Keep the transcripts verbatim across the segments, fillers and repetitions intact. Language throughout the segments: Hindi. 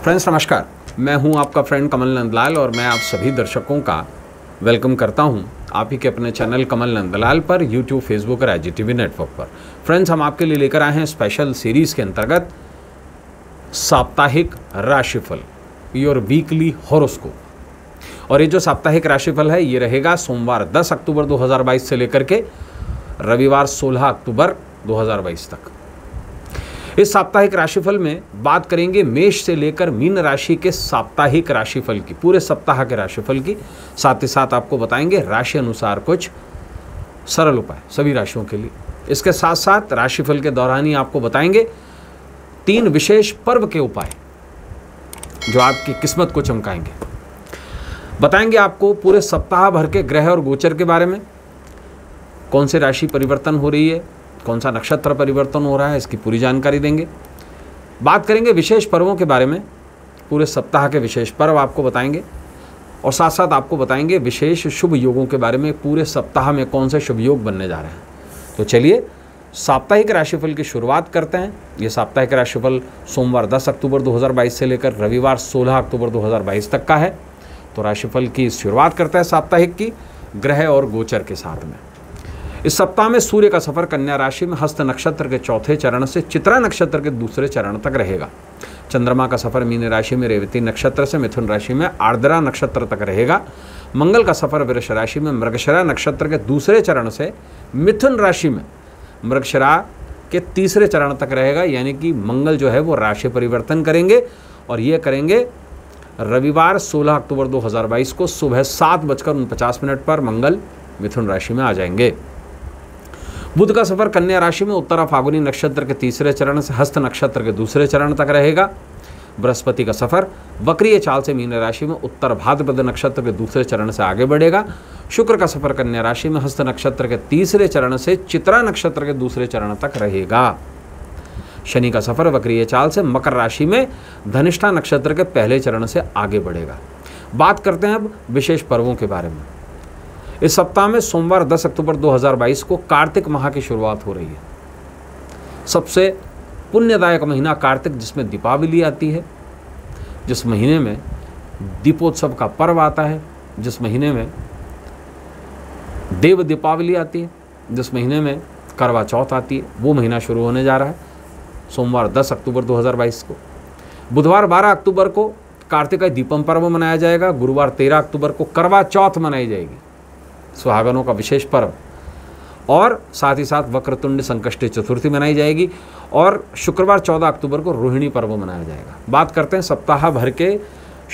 फ्रेंड्स नमस्कार, मैं हूं आपका फ्रेंड कमल नंदलाल और मैं आप सभी दर्शकों का वेलकम करता हूं आप ही के अपने चैनल कमल नंदलाल पर, यूट्यूब, फेसबुक और एजी टीवी नेटवर्क पर। फ्रेंड्स, हम आपके लिए लेकर आए हैं स्पेशल सीरीज़ के अंतर्गत साप्ताहिक राशिफल, योर वीकली हॉरोस्कोप। और ये जो साप्ताहिक राशिफल है ये रहेगा सोमवार दस अक्टूबर दो हज़ार बाईस से लेकर के रविवार सोलह अक्टूबर दो हज़ार बाईस तक। इस साप्ताहिक राशिफल में बात करेंगे मेष से लेकर मीन राशि के साप्ताहिक राशिफल की, पूरे सप्ताह के राशिफल की। साथ ही साथ आपको बताएंगे राशि अनुसार कुछ सरल उपाय सभी राशियों के लिए। इसके साथ साथ राशिफल के दौरान ही आपको बताएंगे तीन विशेष पर्व के उपाय जो आपकी किस्मत को चमकाएंगे। बताएंगे आपको पूरे सप्ताह भर के ग्रह और गोचर के बारे में, कौन से राशि परिवर्तन हो रही है, कौन सा नक्षत्र परिवर्तन हो रहा है, इसकी पूरी जानकारी देंगे। बात करेंगे विशेष पर्वों के बारे में, पूरे सप्ताह के विशेष पर्व आपको बताएंगे। और साथ साथ आपको बताएंगे विशेष शुभ योगों के बारे में, पूरे सप्ताह में कौन से शुभ योग बनने जा रहे हैं। तो चलिए साप्ताहिक राशिफल की शुरुआत करते हैं। ये साप्ताहिक राशिफल सोमवार दस अक्टूबर दो हज़ार बाईस से लेकर रविवार सोलह अक्टूबर दो हज़ार बाईस तक का है। तो राशिफल की शुरुआत करते हैं साप्ताहिक की, ग्रह और गोचर के साथ में। इस सप्ताह में सूर्य का सफर कन्या राशि में हस्त नक्षत्र के चौथे चरण से चित्रा नक्षत्र के दूसरे चरण तक रहेगा। चंद्रमा का सफर मीन राशि में रेवती नक्षत्र से मिथुन राशि में आर्द्रा नक्षत्र तक रहेगा। मंगल का सफर वृष राशि में मृगशिरा नक्षत्र के दूसरे चरण से मिथुन राशि में मृगशिरा के तीसरे चरण तक रहेगा। यानी कि मंगल जो है वो राशि परिवर्तन करेंगे और ये करेंगे रविवार सोलह अक्टूबर दो हज़ार बाईस को सुबह सात बजकर उनपचास मिनट पर मंगल मिथुन राशि में आ जाएंगे। बुध का सफर कन्या राशि में उत्तरा फागुनी नक्षत्र के तीसरे चरण से हस्त नक्षत्र के दूसरे चरण तक रहेगा। बृहस्पति का सफर वक्रीय चाल से मीन राशि में उत्तर भाद्रपद नक्षत्र के दूसरे चरण से आगे बढ़ेगा। शुक्र का सफर कन्या राशि में हस्त नक्षत्र के तीसरे चरण से चित्रा नक्षत्र के दूसरे चरण तक रहेगा। शनि का सफर वक्रीय चाल से मकर राशि में धनिष्ठा नक्षत्र के पहले चरण से आगे बढ़ेगा। बात करते हैं अब विशेष पर्वों के बारे में। इस सप्ताह में सोमवार दस अक्टूबर दो हज़ार बाईस को कार्तिक माह की शुरुआत हो रही है। सबसे पुण्यदायक महीना कार्तिक, जिसमें दीपावली आती है, जिस महीने में दीपोत्सव का पर्व आता है, जिस महीने में देव दीपावली आती है, जिस महीने में करवा चौथ आती है, वो महीना शुरू होने जा रहा है सोमवार दस अक्टूबर दो हज़ार बाईस को। बुधवार बारह अक्टूबर को कार्तिक दीपम पर्व मनाया जाएगा। गुरुवार तेरह अक्टूबर को करवा चौथ मनाई जाएगी, सुहागनों का विशेष पर्व। और साथ ही साथ वक्रतुंड संकष्टी चतुर्थी मनाई जाएगी और शुक्रवार चौदह अक्टूबर को रोहिणी पर्व मनाया जाएगा। बात करते हैं सप्ताह भर के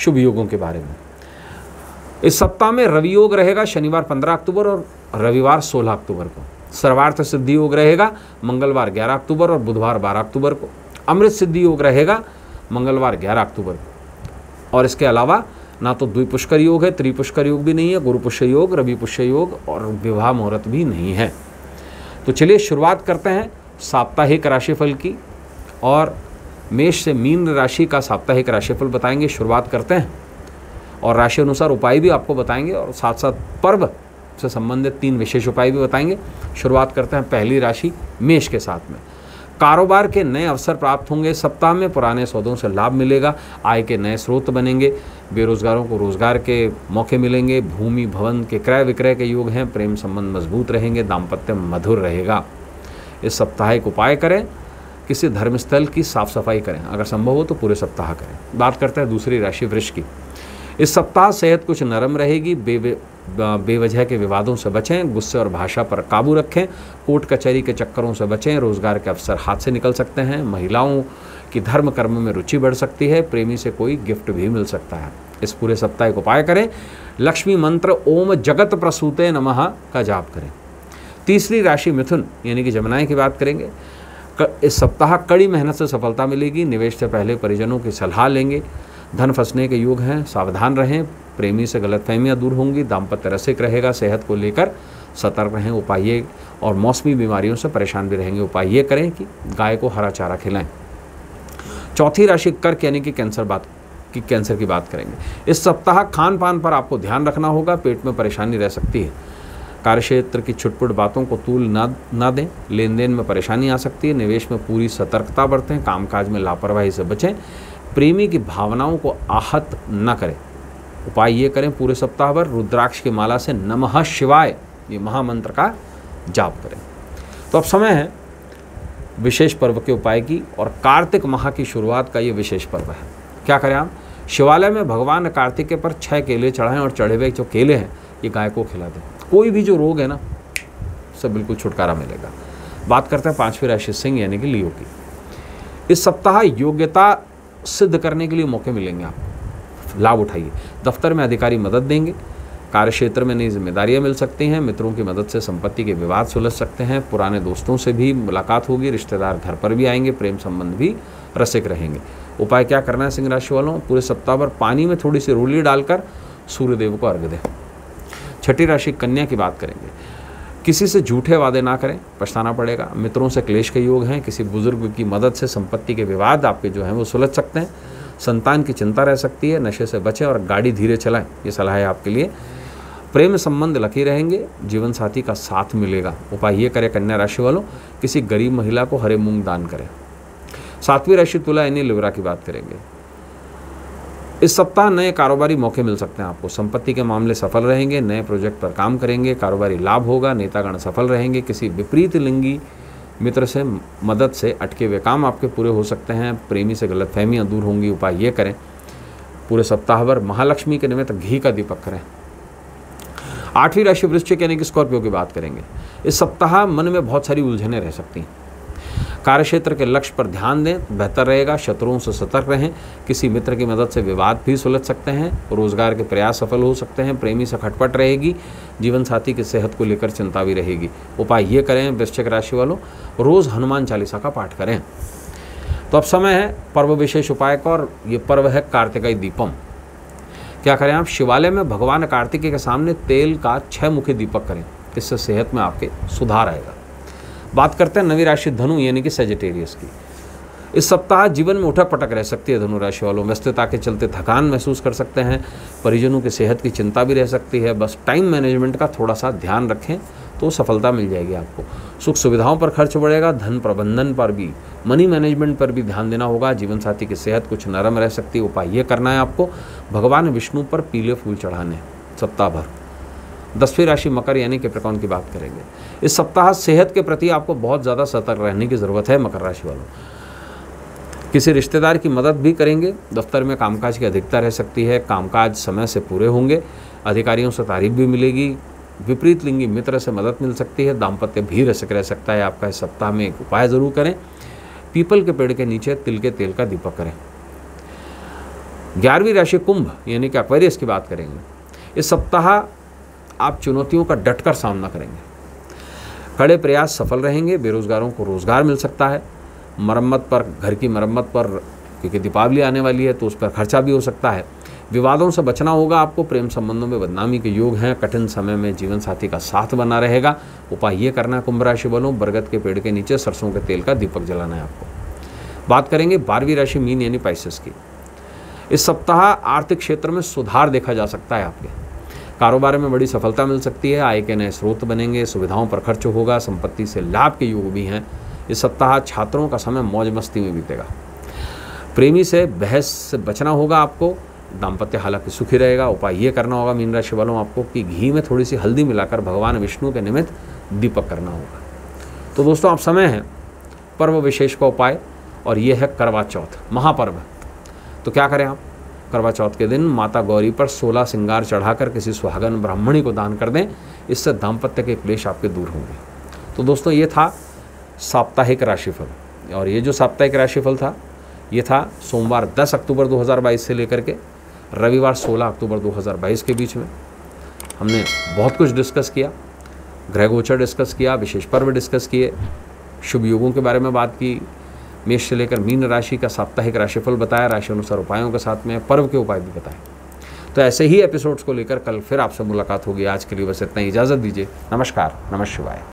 शुभ योगों के बारे में। इस सप्ताह में रवि योग रहेगा शनिवार पंद्रह अक्टूबर और रविवार सोलह अक्टूबर को। सर्वार्थ सिद्धि योग रहेगा मंगलवार ग्यारह अक्टूबर और बुधवार बारह अक्टूबर को। अमृत सिद्धि योग रहेगा मंगलवार ग्यारह अक्टूबर को। और इसके अलावा ना तो द्विपुष्कर योग है, त्रिपुष्कर योग भी नहीं है, गुरुपुष्य योग, रवि पुष्य योग और विवाह मुहूर्त भी नहीं है। तो चलिए शुरुआत करते हैं साप्ताहिक राशिफल की, और मेष से मीन राशि का साप्ताहिक राशिफल बताएंगे। शुरुआत करते हैं और राशि अनुसार उपाय भी आपको बताएंगे और साथ साथ पर्व से संबंधित तीन विशेष उपाय भी बताएंगे। शुरुआत करते हैं पहली राशि मेष के साथ में। कारोबार के नए अवसर प्राप्त होंगे सप्ताह में। पुराने सौदों से लाभ मिलेगा, आय के नए स्रोत बनेंगे, बेरोजगारों को रोजगार के मौके मिलेंगे। भूमि भवन के क्रय विक्रय के योग हैं। प्रेम संबंध मजबूत रहेंगे, दाम्पत्य मधुर रहेगा। इस सप्ताह एक उपाय करें, किसी धर्मस्थल की साफ सफाई करें, अगर संभव हो तो पूरे सप्ताह करें। बात करते हैं दूसरी राशि वृष की। इस सप्ताह सेहत कुछ नरम रहेगी। बेबे बेवजह के विवादों से बचें, गुस्से और भाषा पर काबू रखें, कोर्ट कचहरी के चक्करों से बचें, रोजगार के अवसर हाथ से निकल सकते हैं। महिलाओं की धर्म कर्म में रुचि बढ़ सकती है, प्रेमी से कोई गिफ्ट भी मिल सकता है। इस पूरे सप्ताह एक उपाय करें, लक्ष्मी मंत्र ओम जगत प्रसूते नमः का जाप करें। तीसरी राशि मिथुन यानी कि जमुनाएँ की बात करेंगे। इस सप्ताह कड़ी मेहनत से सफलता मिलेगी। निवेश से पहले परिजनों की सलाह लेंगे। धन फंसने के योग हैं, सावधान रहें। प्रेमी से गलतफहमियां दूर होंगी, दाम्पत्य रसिक रहेगा। सेहत को लेकर सतर्क रहें, उपाय और मौसमी बीमारियों से परेशान भी रहेंगे। उपाय ये करें कि गाय को हरा चारा खिलाएं। चौथी राशि कर्क यानी कि कैंसर बात की कैंसर की बात करेंगे। इस सप्ताह खान पान पर आपको ध्यान रखना होगा, पेट में परेशानी रह सकती है। कार्यक्षेत्र की छुटपुट बातों को तूल ना ना दें। लेन देन में परेशानी आ सकती है। निवेश में पूरी सतर्कता बरतें। कामकाज में लापरवाही से बचें। प्रेमी की भावनाओं को आहत न करें। उपाय ये करें, पूरे सप्ताह भर रुद्राक्ष की माला से नमः शिवाय ये महामंत्र का जाप करें। तो अब समय है विशेष पर्व के उपाय की, और कार्तिक माह की शुरुआत का ये विशेष पर्व है। क्या करें हम? शिवालय में भगवान कार्तिकेय पर छह केले चढ़ाएं और चढ़े हुए जो केले हैं ये गाय को खिला दें। कोई भी जो रोग है ना, सब बिल्कुल छुटकारा मिलेगा। बात करते हैं पांचवी राशि सिंह यानी कि लियो की। इस सप्ताह योग्यता सिद्ध करने के लिए मौके मिलेंगे, आप लाभ उठाइए। दफ्तर में अधिकारी मदद देंगे। कार्यक्षेत्र में नई जिम्मेदारियां मिल सकती हैं। मित्रों की मदद से संपत्ति के विवाद सुलझ सकते हैं। पुराने दोस्तों से भी मुलाकात होगी। रिश्तेदार घर पर भी आएंगे। प्रेम संबंध भी रसिक रहेंगे। उपाय क्या करना है सिंह राशि वालों? पूरे सप्ताह भर पानी में थोड़ी सी रोली डालकर सूर्यदेव को अर्घ्य दें। छठी राशि कन्या की बात करेंगे। किसी से झूठे वादे ना करें, पछताना पड़ेगा। मित्रों से क्लेश के योग हैं। किसी बुजुर्ग की मदद से संपत्ति के विवाद आपके जो हैं वो सुलझ सकते हैं। संतान की चिंता रह सकती है। नशे से बचें और गाड़ी धीरे चलाएं, ये सलाह है आपके लिए। प्रेम संबंध लकी रहेंगे। जीवन साथी का साथ मिलेगा। उपाय ये करें कन्या राशि वालों, किसी गरीब महिला को हरे मूंग दान करें। सातवीं राशि तुला यानी लिब्रा की बात करेंगे। इस सप्ताह नए कारोबारी मौके मिल सकते हैं आपको। संपत्ति के मामले सफल रहेंगे। नए प्रोजेक्ट पर काम करेंगे। कारोबारी लाभ होगा। नेतागण सफल रहेंगे। किसी विपरीत लिंगी मित्र से मदद से अटके हुए काम आपके पूरे हो सकते हैं। प्रेमी से गलतफहमियां दूर होंगी। उपाय ये करें, पूरे सप्ताह भर महालक्ष्मी के निमित्त घी का दीपक करें। आठवीं राशि वृश्चिक यानी कि स्कॉर्पियो की बात करेंगे। इस सप्ताह मन में बहुत सारी उलझने रह सकती हैं। कार्यक्षेत्र के लक्ष्य पर ध्यान दें, बेहतर रहेगा। शत्रुओं से सतर्क रहें। किसी मित्र की मदद से विवाद भी सुलझ सकते हैं। रोजगार के प्रयास सफल हो सकते हैं। प्रेमी से खटपट रहेगी। जीवन साथी की सेहत को लेकर चिंता भी रहेगी। उपाय ये करें वृश्चिक राशि वालों, रोज़ हनुमान चालीसा का पाठ करें। तो अब समय है पर्व विशेष उपाय का, और ये पर्व है कार्तिकेय दीपम। क्या करें आप? शिवालय में भगवान कार्तिकेय के सामने तेल का छह मुखी दीपक करें। इससे सेहत में आपके सुधार आएगा। बात करते हैं नवी राशि धनु यानी कि सेजिटेरियस की। इस सप्ताह जीवन में उठक पटक रह सकती है। धनु राशि वालों व्यस्तता के चलते थकान महसूस कर सकते हैं। परिजनों की सेहत की चिंता भी रह सकती है। बस टाइम मैनेजमेंट का थोड़ा सा ध्यान रखें तो सफलता मिल जाएगी आपको। सुख सुविधाओं पर खर्च बढ़ेगा। धन प्रबंधन पर भी, मनी मैनेजमेंट पर भी ध्यान देना होगा। जीवन साथी की सेहत कुछ नरम रह सकती है। उपाय ये करना है आपको, भगवान विष्णु पर पीले फूल चढ़ाने सप्ताह भर। दसवीं राशि मकर यानी कैप्रिकॉर्न की बात करेंगे। इस सप्ताह सेहत के प्रति आपको बहुत ज़्यादा सतर्क रहने की ज़रूरत है। मकर राशि वालों किसी रिश्तेदार की मदद भी करेंगे। दफ्तर में कामकाज की अधिकता रह सकती है। कामकाज समय से पूरे होंगे। अधिकारियों से तारीफ भी मिलेगी। विपरीत लिंगी मित्र से मदद मिल सकती है। दाम्पत्य भी रसिक रह सकता है आपका। इस सप्ताह में एक उपाय ज़रूर करें, पीपल के पेड़ के नीचे तिल के तेल का दीपक करें। ग्यारहवीं राशि कुंभ यानी कि एक्वेरियस की बात करेंगे। इस सप्ताह आप चुनौतियों का डटकर सामना करेंगे। कड़े प्रयास सफल रहेंगे। बेरोजगारों को रोजगार मिल सकता है। मरम्मत पर, घर की मरम्मत पर, क्योंकि दीपावली आने वाली है तो उस पर खर्चा भी हो सकता है। विवादों से बचना होगा आपको। प्रेम संबंधों में बदनामी के योग हैं। कठिन समय में जीवन साथी का साथ बना रहेगा। उपाय ये करना कुंभ राशि वालों, बरगद के पेड़ के नीचे सरसों के तेल का दीपक जलाना है आपको। बात करेंगे बारहवीं राशि मीन यानी पाइसेस की। इस सप्ताह आर्थिक क्षेत्र में सुधार देखा जा सकता है आपके। कारोबार में बड़ी सफलता मिल सकती है। आय के नए स्रोत बनेंगे। सुविधाओं पर खर्च होगा। संपत्ति से लाभ के योग भी हैं। इस सप्ताह छात्रों का समय मौज मस्ती में बीतेगा। प्रेमी से बहस से बचना होगा आपको। दाम्पत्य हालांकि सुखी रहेगा। उपाय ये करना होगा मीन राशि वालों आपको, कि घी में थोड़ी सी हल्दी मिलाकर भगवान विष्णु के निमित्त दीपक करना होगा। तो दोस्तों आप समय है पर्व विशेष का उपाय, और यह है करवा चौथ महापर्व। तो क्या करें आप? करवा चौथ के दिन माता गौरी पर सोलह सिंगार चढ़ाकर किसी सुहागन ब्राह्मणी को दान कर दें। इससे दाम्पत्य के क्लेश आपके दूर होंगे। तो दोस्तों ये था साप्ताहिक राशिफल, और ये जो साप्ताहिक राशिफल था ये था सोमवार दस अक्टूबर दो हज़ार बाईस से लेकर के रविवार सोलह अक्टूबर दो हज़ार बाईस के बीच में। हमने बहुत कुछ डिस्कस किया। ग्रह गोचर डिस्कस किया, विशेष पर्व डिस्कस किए, शुभ योगों के बारे में बात की, मेष से लेकर मीन राशि का साप्ताहिक राशिफल बताया, राशि अनुसार उपायों के साथ में पर्व के उपाय भी बताए। तो ऐसे ही एपिसोड्स को लेकर कल फिर आपसे मुलाकात होगी। आज के लिए बस इतना ही, इजाज़त दीजिए। नमस्कार। नमः शिवाय।